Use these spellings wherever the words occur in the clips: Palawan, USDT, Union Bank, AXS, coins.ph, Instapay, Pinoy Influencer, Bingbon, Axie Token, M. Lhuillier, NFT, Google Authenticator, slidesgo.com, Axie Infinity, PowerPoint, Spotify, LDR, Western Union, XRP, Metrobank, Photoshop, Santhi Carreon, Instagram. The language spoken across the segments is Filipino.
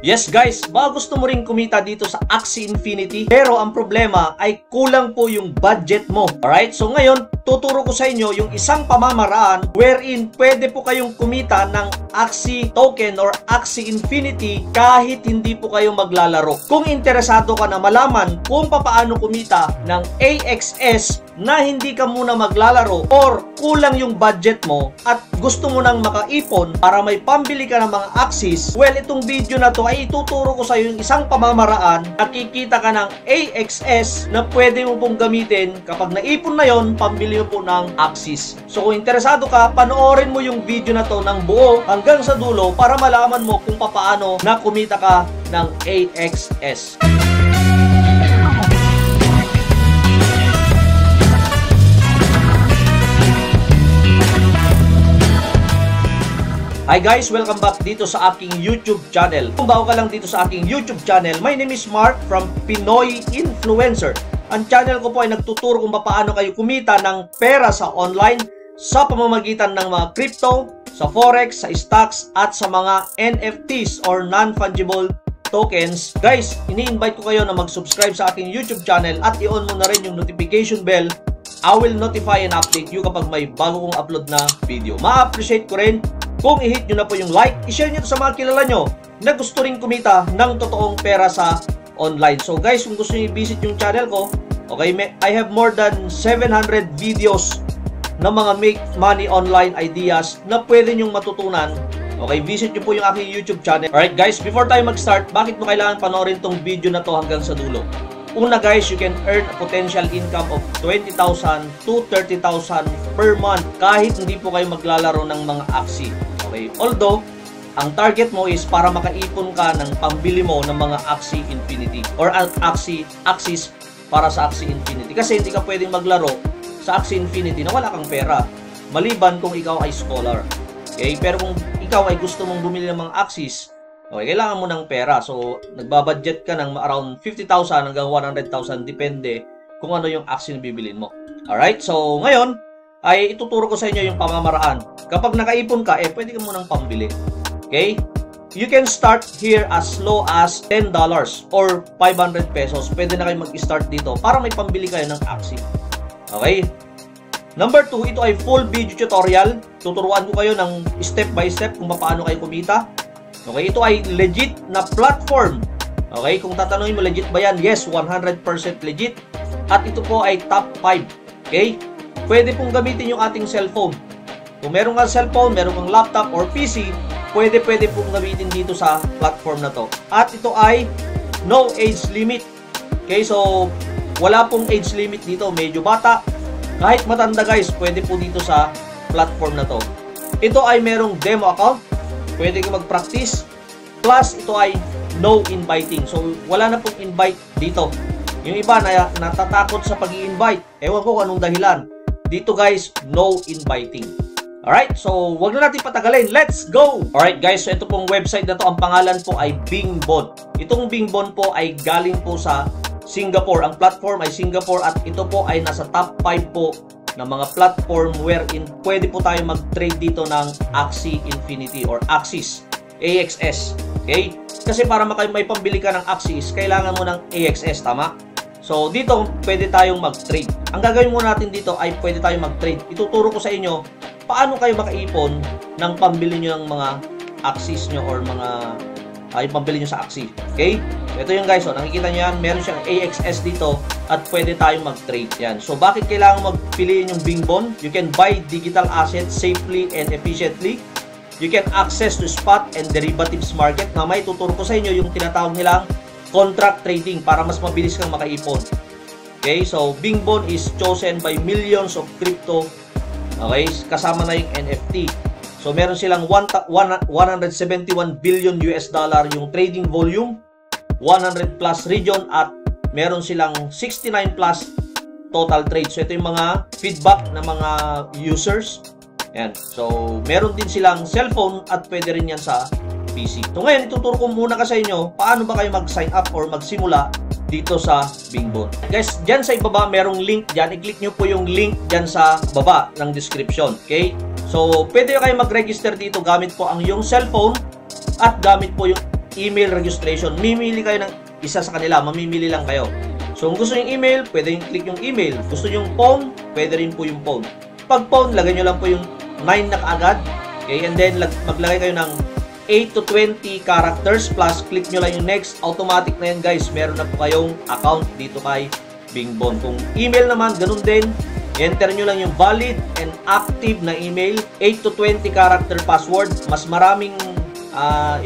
Yes guys, baka gusto mo rin kumita dito sa Axie Infinity, pero ang problema ay kulang po yung budget mo. Alright, so ngayon tuturo ko sa inyo yung isang pamamaraan wherein pwede po kayong kumita ng Axie Token or Axie Infinity kahit hindi po kayo maglalaro. Kung interesado ka na malaman kung paano kumita ng AXS na hindi ka muna maglalaro or kulang yung budget mo at gusto mo nang makaipon para may pambili ka ng mga Axies, well, itong video na to ay ituturo ko sa iyo yung isang pamamaraan. Nakikita ka ng AXS na pwede mo pong gamitin. Kapag naipon na yon, pambili mo po ng Axies. So kung interesado ka, panoorin mo yung video na to ng buo hanggang sa dulo para malaman mo kung paano na kumita ka ng AXS. Hi guys! Welcome back dito sa aking YouTube channel. Kung bago ka lang dito sa aking YouTube channel, my name is Mark from Pinoy Influencer. Ang channel ko po ay nagtuturo kung paano kayo kumita ng pera sa online sa pamamagitan ng mga crypto, sa forex, sa stocks, at sa mga NFTs or non-fungible tokens. Guys, ini-invite ko kayo na mag-subscribe sa aking YouTube channel at i-on mo na rin yung notification bell. I will notify and update you kapag may bago kong upload na video. Ma-appreciate ko rin kung i-hit nyo na po yung like, i-share nyo sa mga kilala nyo na gusto rin kumita ng totoong pera sa online. So guys, kung gusto nyo i-visit yung channel ko, okay, I have more than 700 videos na mga make money online ideas na pwede nyong matutunan. Okay, visit nyo po yung aking YouTube channel. Alright guys, before tayo mag-start, bakit mo kailangan panoorin tong video na to hanggang sa dulo? Una guys, you can earn a potential income of 20,000 to 30,000 per month kahit hindi po kayo maglalaro ng mga Axie. Okay. Although, ang target mo is para makaipon ka ng pambili mo ng mga Axie Infinity or Axies para sa Axie Infinity. Kasi hindi ka pwedeng maglaro sa Axie Infinity na wala kang pera. Maliban kung ikaw ay scholar. Okay? Pero kung ikaw ay gusto mong bumili ng mga Axies, okay, kailangan mo ng pera. So, nagbabudget ka ng around 50,000 hanggang 100,000 depende kung ano yung Axie na bibilin mo. Alright? So, ngayon, ay ituturo ko sa inyo yung pamamaraan. Kapag nakaipon ka, eh, pwede ka munang pambili. Okay? You can start here as low as $10 or 500 pesos. Pwede na kayo mag-start dito para may pambili kayo ng Axie. Okay? Number 2, ito ay full video tutorial. Tuturuan ko kayo ng step by step kung paano kayo kumita. Okay? Ito ay legit na platform. Okay? Kung tatanungin mo, legit ba yan? Yes, 100% legit. At ito po ay top 5. Okay? Pwede pong gamitin yung ating cellphone. Kung meron kang cellphone, meron kang laptop or PC, pwede pong gamitin dito sa platform na to. At ito ay no age limit. Okay, so wala pong age limit dito. Medyo bata, kahit matanda guys, pwede po dito sa platform na to. Ito ay merong demo account. Pwede ka mag-practice. Plus, ito ay no inviting. So, wala na pong invite dito. Yung iba na natatakot sa pag-i-invite. Ewan ko anong dahilan. Dito guys, no inviting. Alright, so wag na natin patagalin. Let's go! Alright guys, so ito pong website na to, ang pangalan po ay Bingbon. Itong Bingbon po ay galing po sa Singapore. Ang platform ay Singapore at ito po ay nasa top 5 po ng mga platform wherein pwede po tayo mag-trade dito ng Axie Infinity or Axies, AXS. Okay? Kasi para may pambili ka ng Axies, kailangan mo ng AXS, tama? So, dito, pwede tayong mag-trade. Ang gagawin muna natin dito ay pwede tayong mag-trade. Ituturo ko sa inyo paano kayo makaipon ng pambili nyo ng mga Axies nyo or mga pambili nyo sa Axie. Okay? Ito yung guys, so, nakikita nyo yan. Meron siyang AXS dito at pwede tayong mag-trade. Yan. So, bakit kailangan magpiliin yung Bingbon? You can buy digital assets safely and efficiently. You can access to spot and derivatives market. Mamaya, ituturo ko sa inyo yung tinatawag nilang contract trading para mas mabilis kang makaipon. Okay, so Bingbon is chosen by millions of crypto. Okay, kasama na yung NFT. So meron silang 171 billion US dollar yung trading volume, 100 plus region at meron silang 69 plus total trade. So ito yung mga feedback ng mga users. Ayan. So meron din silang cellphone at pwede rin yan sa PC. So ngayon, ituturo ko muna ka sa inyo paano ba kayo mag-sign up or magsimula dito sa Bingbon. Guys, dyan sa ibaba, merong link dyan. I-click nyo po yung link dyan sa baba ng description. Okay? So, pwede kayo mag-register dito gamit po ang iyong cellphone at gamit po yung email registration. Mimili kayo ng isa sa kanila, mamimili lang kayo. So kung gusto yung email, pwede yung click yung email. Gusto yung phone, pwede rin po yung phone. Pag phone, lagay nyo lang po yung 9 na kaagad. Okay, and then maglagay kayo ng 8 to 20 characters plus click nyo lang yung next. Automatic na yan guys. Meron na po kayong account dito kay Bingbon. Kung email naman, ganun din. Enter nyo lang yung valid and active na email. 8 to 20 character password. Mas maraming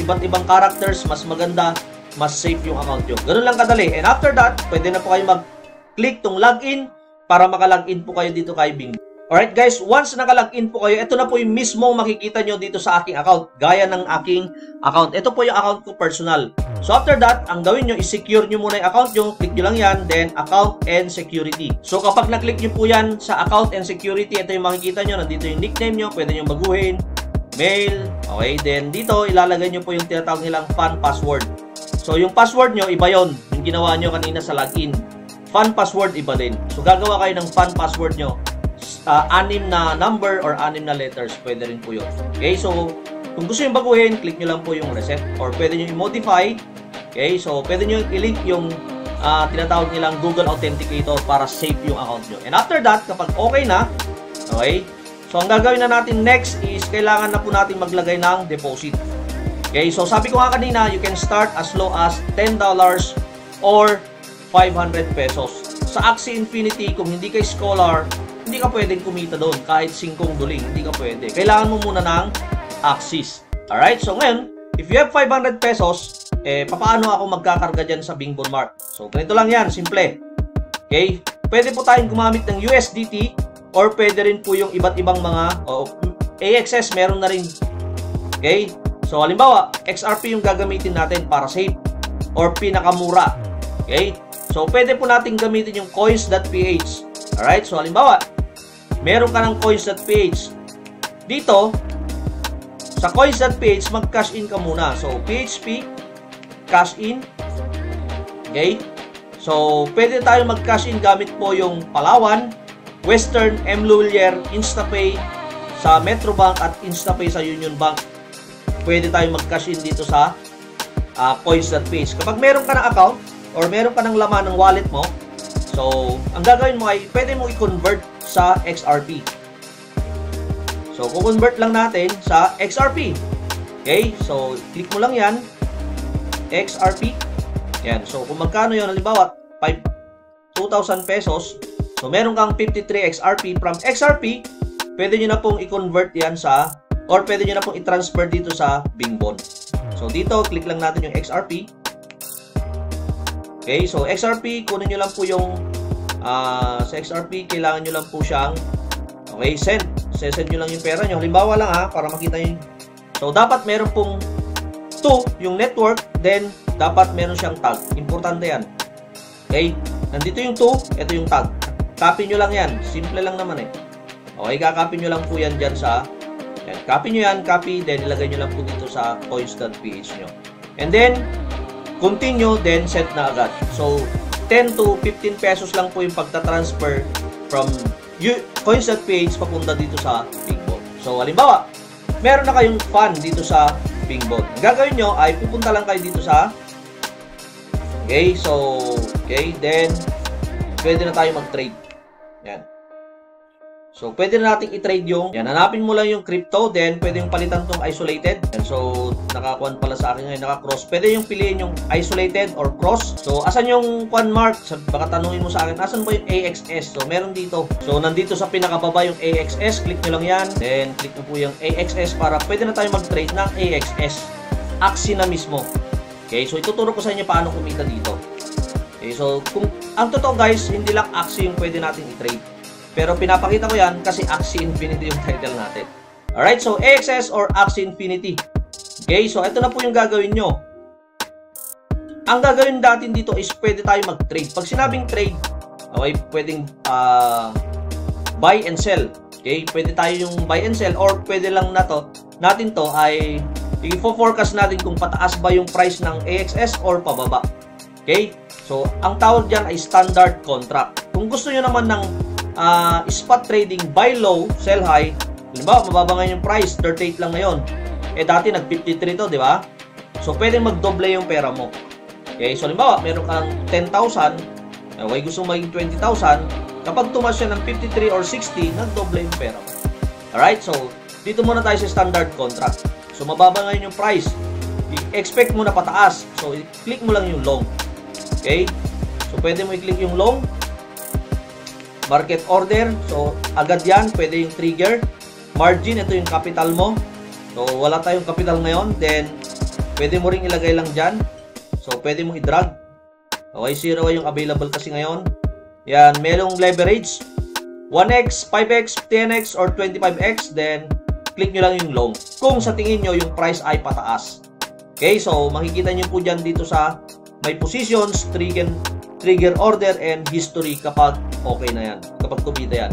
iba't ibang characters. Mas maganda. Mas safe yung account nyo. Ganun lang kadali. And after that, pwede na po kayo mag-click tong login para makalogin po kayo dito kay Bingbon. Alright guys, once naka-login po kayo, ito na po yung mismong makikita nyo dito sa aking account, gaya ng aking account. Ito po yung account ko personal. So after that, ang gawin nyo, i-secure nyo muna yung account nyo, click nyo lang yan, then account and security. So kapag na-click nyo po yan sa account and security, ito yung makikita nyo, nandito yung nickname nyo, pwede nyo baguhin, mail, okay, then dito, ilalagay nyo po yung tinatawag nilang fan password. So yung password nyo, iba yon yung ginawa nyo kanina sa login. Fan password, iba din. So gagawa kayo ng fan password nyo. 6 na number or 6 na letters, pwede rin po yun. Okay, so kung gusto yung baguhin, click nyo lang po yung reset or pwede nyo i-modify. Okay, so pwede nyo i-link yung tinatawag nilang Google Authenticator para save yung account nyo. And after that, kapag okay na, okay, so ang gagawin na natin next is kailangan na po natin maglagay ng deposit. Okay, so sabi ko nga kanina, you can start as low as $10 or 500 pesos. Sa Axie Infinity, kung hindi kay scholar, hindi ka pwedeng kumita doon kahit singkong duling, hindi ka pwede. Kailangan mo muna ng Axis. Alright, so ngayon, if you have 500 pesos, eh, papaano ako magkakarga dyan sa Bingbon Mart? So, ganito lang yan, simple. Okay, pwede po tayong gumamit ng USDT or pwede rin po yung iba't ibang mga AXS, meron na rin. Okay, so halimbawa, XRP yung gagamitin natin para safe or pinakamura. Okay, so pwede po natin gamitin yung coins.ph. Alright, so halimbawa, meron ka ng coins.ph. Dito, sa coins.ph, mag-cash in ka muna. So, PHP, cash in. Okay? So, pwede tayo mag-cash in gamit po yung Palawan, Western, M. Lhuillier, Instapay, sa Metrobank at Instapay sa Union Bank. Pwede tayo mag-cash in dito sa coins.ph. Kapag meron ka ng account or meron ka ng laman ng wallet mo, so, ang gagawin mo ay pwede mo i-convert sa XRP. So, kukonvert lang natin sa XRP. Okay? So, click mo lang yan. XRP. Yan. So, kung magkano yun, halimbawa, 2,000 pesos. So, meron kang 53 XRP. From XRP, pwede nyo na pong i-convert yan sa, or pwede nyo na pong i-transfer dito sa Bingbon. So, dito, click lang natin yung XRP. Okay? So, XRP, kunin nyo lang po yung sa XRP, kailangan nyo lang po siyang okay, send. Send nyo lang yung pera nyo. Halimbawa lang ha, para makita nyo. So, dapat meron pong 2 yung network, then dapat meron siyang tag. Importante yan. Okay? Nandito yung 2, ito yung tag. Copy nyo lang yan. Simple lang naman eh. Okay, kakopy nyo lang po yan dyan sa yan. Copy nyo yan, copy, then ilagay nyo lang po dito sa coins.ph nyo. And then, continue, then set na agad. So, 10 to 15 pesos lang po yung pagta-transfer from coins.ph papunta dito sa Bingbon. So, halimbawa, meron na kayong fund dito sa Bingbon. Ang gagawin nyo ay pupunta lang kayo dito sa okay, so okay, then pwede na tayo mag-trade. Yan. So, pwede na natin i-trade yung yan. Hanapin mo lang yung crypto, then pwede yung palitan tong isolated. Yan. So, nakakuan pala sa akin ngayon, naka-cross. Pwede yung piliin yung isolated or cross. So, asan yung coin mark? Baka tanungin mo sa akin, asan ba yung AXS? So, meron dito. So, nandito sa pinakababa yung AXS. Click nyo lang yan. Then, click mo po yung AXS para pwede na tayo mag-trade ng AXS. Axie na mismo. Okay, so ituturo ko sa inyo paano kumita dito. Okay, so, kung ang totoo guys, hindi lang Axie yung pwede natin i-trade. Pero pinapakita ko yan kasi Axie Infinity yung title natin. Alright, so AXS or Axie Infinity. Okay, so ito na po yung gagawin nyo. Ang gagawin natin dito is pwede tayo mag-trade. Pag sinabing trade, okay, pwedeng buy and sell. Okay, pwede tayo yung buy and sell or pwede lang na to, natin to ay i-forecast natin kung pataas ba yung price ng AXS or pababa. Okay, so ang tawag dyan ay standard contract. Kung gusto nyo naman ng spot trading, buy low, sell high. Halimbawa, mababa ngayon yung price, 38 lang ngayon. Eh, dati nag-53 to, di ba? So, pwede magdoble yung pera mo. Okay? So, halimbawa, meron kang 10,000, okay, gusto maging 20,000, kapag tumas siya ng 53 or 60, nagdoble yung pera mo. Alright? So, dito muna tayo sa standard contract. So, mababa ngayon yung price. I-expect mo na pataas. So, i-click mo lang yung long. Okay? So, pwede mo i-click yung long. Market order. So, agad yan. Pwede yung trigger. Margin. Ito yung capital mo. So, wala tayong capital ngayon. Then, pwede mo rin ilagay lang dyan. So, pwede mo i-drag. Okay? Zero yung available kasi ngayon. Yan. Merong leverage. 1x, 5x, 10x, or 25x. Then, click nyo lang yung long. Kung sa tingin nyo, yung price ay pataas. Okay, so makikita nyo po dyan dito sa may positions, trigger order, and history kapag okay na yan. Kapag kumita yan.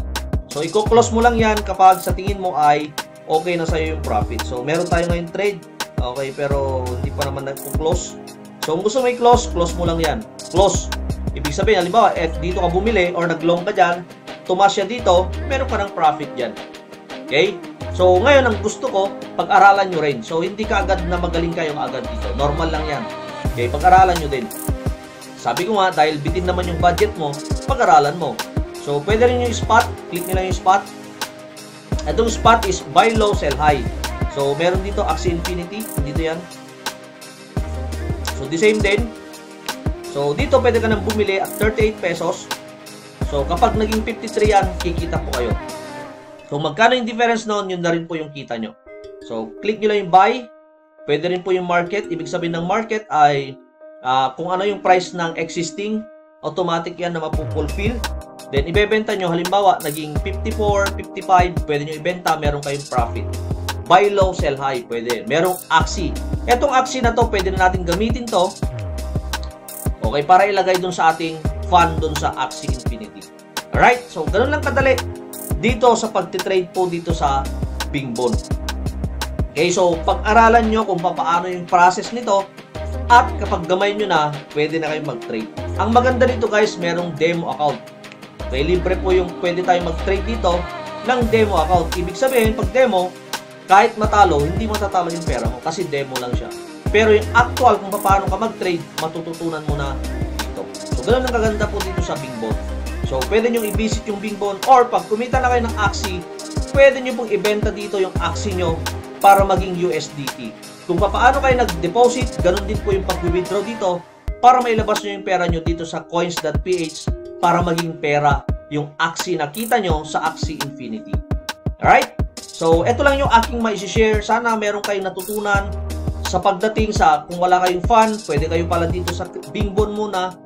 So, i-close mo lang yan kapag sa tingin mo ay okay na sa'yo yung profit. So, meron tayo ngayon trade. Okay, pero hindi pa naman nag-close. So, kung gusto mo i-close, close mo lang yan. Close. Ibig sabihin, halimbawa, eh, dito ka bumili or nag-long ka dyan, tumas siya dito, meron pa ng profit dyan. Okay? So, ngayon, ang gusto ko, pag-aralan nyo rin. So, hindi ka agad na magaling kayong agad dito. Normal lang yan. Okay, pag-aralan nyo din. Sabi ko nga, dahil bitin naman yung budget mo, pag-aralan mo. So, pwede rin yung spot. Click nyo lang yung spot. Itong spot is buy low, sell high. So, meron dito, Axie Infinity. Dito yan. So, the same din. So, dito pwede ka nang bumili at 38 pesos. So, kapag naging 53 yan, kikita po kayo. So, magkano yung difference noon, yun na rin po yung kita nyo. So, click nyo lang yung buy. Pwede rin po yung market. Ibig sabihin ng market ay kung ano yung price ng existing, automatic yan na mapupulfill. Then, ibebenta nyo. Halimbawa, naging 54, 55, pwede nyo ibenta. Meron kayong profit. Buy low, sell high. Pwede. Merong Axie. Etong Axie na to, pwede na natin gamitin to. Okay, para ilagay dun sa ating fund dun sa Axie Infinity. Alright? So, ganun lang kadali dito sa pagtitrade po dito sa Bingbon. Okay, so pag-aralan nyo kung paano yung process nito at kapag gamay nyo na, pwede na kayo mag-trade. Ang maganda dito guys, merong demo account. Okay, libre po yung pwede tayo mag-trade dito ng demo account. Ibig sabihin, pag demo, kahit matalo, hindi matatalo yung pera mo kasi demo lang siya. Pero yung actual kung paano ka mag-trade, matututunan mo na dito. So, ganun ang kaganda po dito sa Bingbon. So, pwede nyo i-visit yung Bingbon or pag kumita na kayo ng Axie, pwede nyo pong ibenta dito yung Axie nyo para maging USDT. Kung paano kayo nag-deposit, ganun din po yung pag-withdraw dito para mailabas nyo yung pera nyo dito sa coins.ph para maging pera yung Axie na kita nyo sa Axie Infinity. Alright? So, eto lang yung aking maishishare. Sana meron kayong natutunan sa pagdating sa kung wala kayong fund, pwede kayo pala dito sa Bingbon muna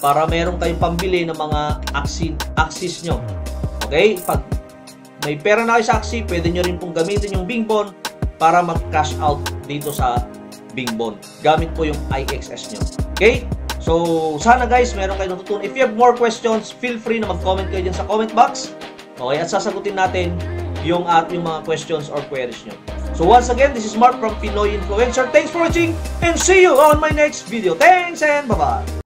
para meron tayong pambili ng mga Axie nyo. Okay? Pag may pera na kayo sa Axie, pwede nyo rin pong gamitin yung Bingbon para mag-cash out dito sa Bingbon. Gamit po yung AXS nyo. Okay? So, sana guys, meron kayo natutunan. If you have more questions, feel free na mag-comment kayo dyan sa comment box. Okay? At sasagutin natin yung ating mga questions or queries nyo. So, once again, this is Mark from Pinoy Influencer. Thanks for watching and see you on my next video. Thanks and bye-bye!